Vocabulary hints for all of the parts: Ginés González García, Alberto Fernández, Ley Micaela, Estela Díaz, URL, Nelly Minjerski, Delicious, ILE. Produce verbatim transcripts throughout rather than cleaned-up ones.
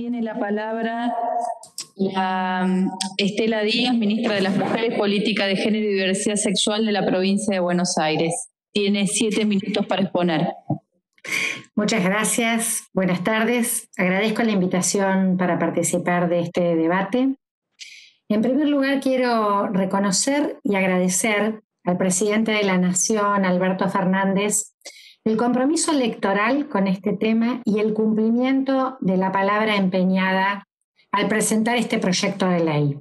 tiene la palabra la Estela Díaz, ministra de las Mujeres, Política de Género y Diversidad Sexual de la provincia de Buenos Aires. Tiene siete minutos para exponer. Muchas gracias. Buenas tardes. Agradezco la invitación para participar de este debate. En primer lugar, quiero reconocer y agradecer al presidente de la Nación, Alberto Fernández, el compromiso electoral con este tema y el cumplimiento de la palabra empeñada al presentar este proyecto de ley.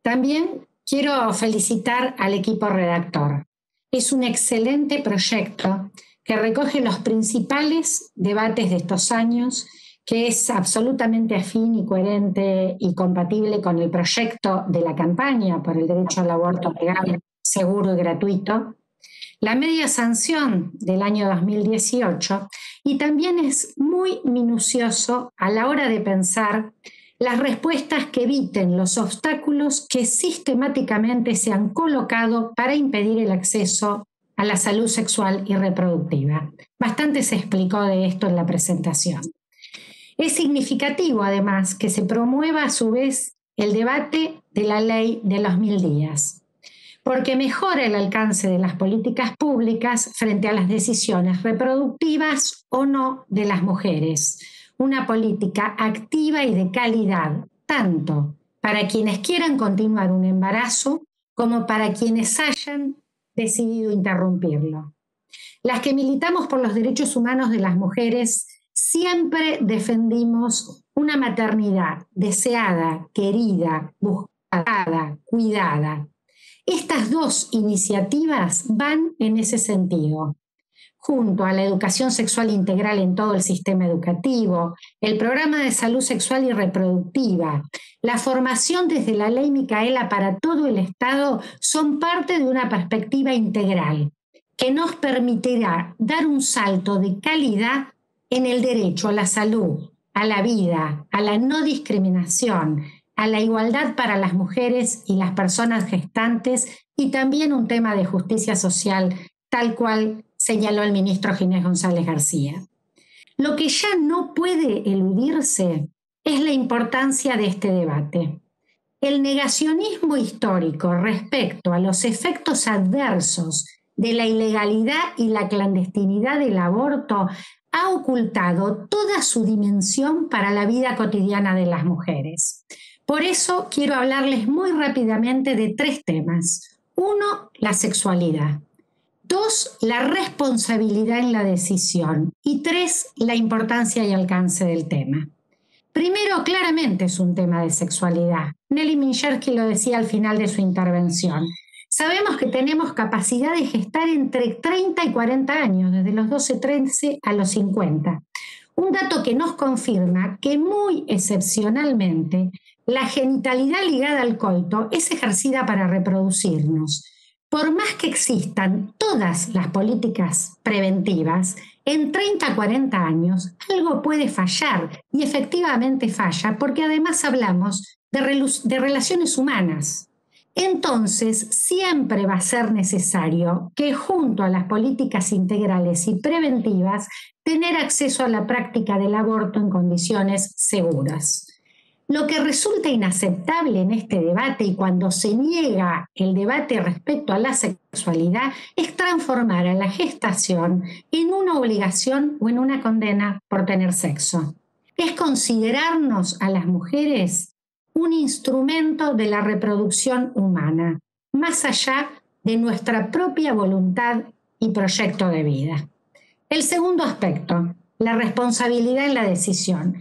También quiero felicitar al equipo redactor. Es un excelente proyecto que recoge los principales debates de estos años, que es absolutamente afín y coherente y compatible con el proyecto de la campaña por el derecho al aborto legal, seguro y gratuito, la media sanción del año dos mil dieciocho, y también es muy minucioso a la hora de pensar las respuestas que eviten los obstáculos que sistemáticamente se han colocado para impedir el acceso a la salud sexual y reproductiva. Bastante se explicó de esto en la presentación. Es significativo, además, que se promueva a su vez el debate de la ley de los mil días, porque mejora el alcance de las políticas públicas frente a las decisiones reproductivas o no de las mujeres. Una política activa y de calidad, tanto para quienes quieran continuar un embarazo como para quienes hayan decidido interrumpirlo. Las que militamos por los derechos humanos de las mujeres siempre defendimos una maternidad deseada, querida, buscada, cuidada. Estas dos iniciativas van en ese sentido, junto a la educación sexual integral en todo el sistema educativo, el programa de salud sexual y reproductiva, la formación desde la Ley Micaela para todo el Estado, son parte de una perspectiva integral que nos permitirá dar un salto de calidad en el derecho a la salud, a la vida, a la no discriminación, a la igualdad para las mujeres y las personas gestantes, y también un tema de justicia social, tal cual señaló el ministro Ginés González García. Lo que ya no puede eludirse es la importancia de este debate. El negacionismo histórico respecto a los efectos adversos de la ilegalidad y la clandestinidad del aborto ha ocultado toda su dimensión para la vida cotidiana de las mujeres. Por eso quiero hablarles muy rápidamente de tres temas. Uno, la sexualidad. Dos, la responsabilidad en la decisión. Y tres, la importancia y alcance del tema. Primero, claramente es un tema de sexualidad. Nelly Minjerski lo decía al final de su intervención. Sabemos que tenemos capacidad de gestar entre treinta y cuarenta años, desde los doce, trece a los cincuenta. Un dato que nos confirma que muy excepcionalmente la genitalidad ligada al coito es ejercida para reproducirnos. Por más que existan todas las políticas preventivas, en treinta a cuarenta años algo puede fallar, y efectivamente falla, porque además hablamos de, de relaciones humanas. Entonces, siempre va a ser necesario que, junto a las políticas integrales y preventivas, tener acceso a la práctica del aborto en condiciones seguras. Lo que resulta inaceptable en este debate, y cuando se niega el debate respecto a la sexualidad, es transformar a la gestación en una obligación o en una condena por tener sexo. Es considerarnos a las mujeres un instrumento de la reproducción humana, más allá de nuestra propia voluntad y proyecto de vida. El segundo aspecto, la responsabilidad en la decisión.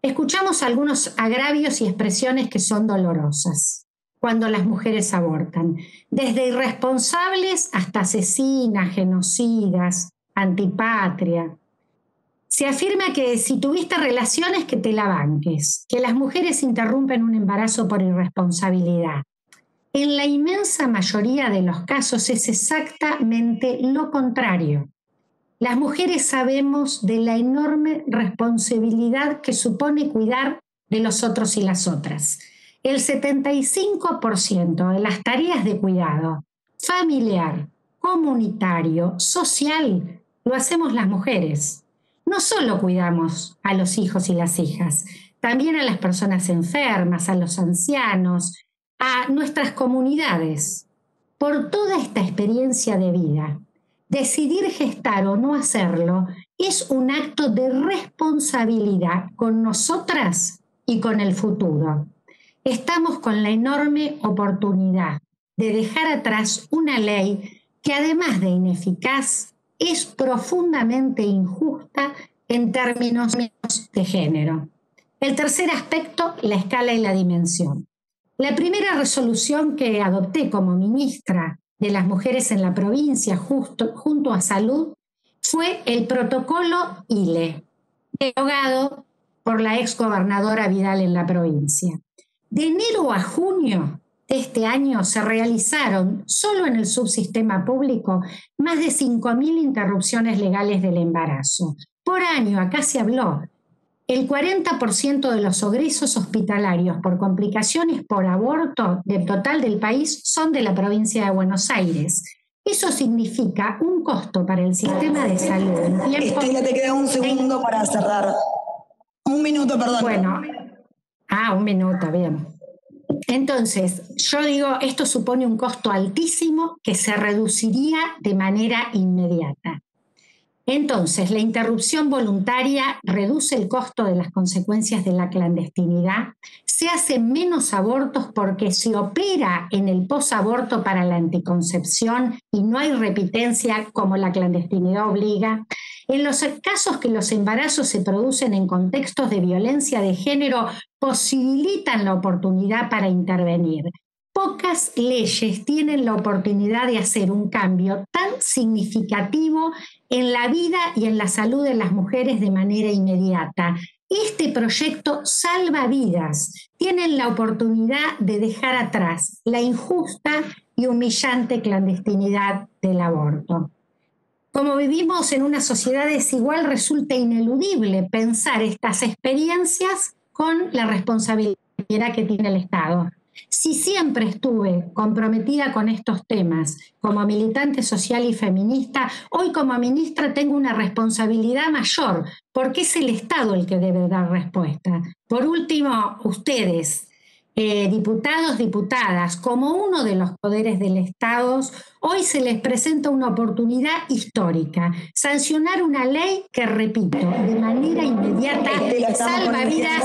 Escuchamos algunos agravios y expresiones que son dolorosas cuando las mujeres abortan, desde irresponsables hasta asesinas, genocidas, antipatria. Se afirma que si tuviste relaciones, que te la banques, que las mujeres interrumpen un embarazo por irresponsabilidad. En la inmensa mayoría de los casos es exactamente lo contrario. Las mujeres sabemos de la enorme responsabilidad que supone cuidar de los otros y las otras. El setenta y cinco por ciento de las tareas de cuidado familiar, comunitario, social, lo hacemos las mujeres. No solo cuidamos a los hijos y las hijas, también a las personas enfermas, a los ancianos, a nuestras comunidades, por toda esta experiencia de vida. Decidir gestar o no hacerlo es un acto de responsabilidad con nosotras y con el futuro. Estamos con la enorme oportunidad de dejar atrás una ley que, además de ineficaz, es profundamente injusta en términos de género. El tercer aspecto, la escala y la dimensión. La primera resolución que adopté como ministra de las mujeres en la provincia justo, junto a Salud fue el protocolo I L E, derogado por la exgobernadora Vidal en la provincia. De enero a junio de este año se realizaron, solo en el subsistema público, más de cinco mil interrupciones legales del embarazo. Por año, acá se habló, el cuarenta por ciento de los egresos hospitalarios por complicaciones por aborto del total del país son de la provincia de Buenos Aires. Eso significa un costo para el sistema de salud. Estela, te queda un segundo para cerrar. Un minuto, perdón. Bueno, ah, un minuto, bien. Entonces, yo digo, esto supone un costo altísimo que se reduciría de manera inmediata. Entonces, la interrupción voluntaria reduce el costo de las consecuencias de la clandestinidad, se hacen menos abortos porque se opera en el posaborto para la anticoncepción y no hay repitencia como la clandestinidad obliga. En los casos que los embarazos se producen en contextos de violencia de género, posibilitan la oportunidad para intervenir. Pocas leyes tienen la oportunidad de hacer un cambio tan significativo en la vida y en la salud de las mujeres de manera inmediata. Este proyecto salva vidas. Tienen la oportunidad de dejar atrás la injusta y humillante clandestinidad del aborto. Como vivimos en una sociedad desigual, resulta ineludible pensar estas experiencias con la responsabilidad que tiene el Estado. Si siempre estuve comprometida con estos temas como militante social y feminista, hoy como ministra tengo una responsabilidad mayor, porque es el Estado el que debe dar respuesta. Por último, ustedes, eh, diputados, diputadas, como uno de los poderes del Estado, hoy se les presenta una oportunidad histórica, sancionar una ley que, repito, de manera inmediata salva vidas.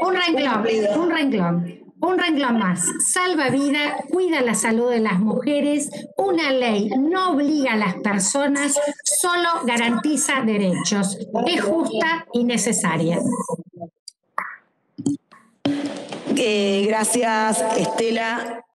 Un renglón, un renglón. Un renglón más, salva vida, cuida la salud de las mujeres, una ley no obliga a las personas, solo garantiza derechos, es justa y necesaria. Eh, gracias, Estela.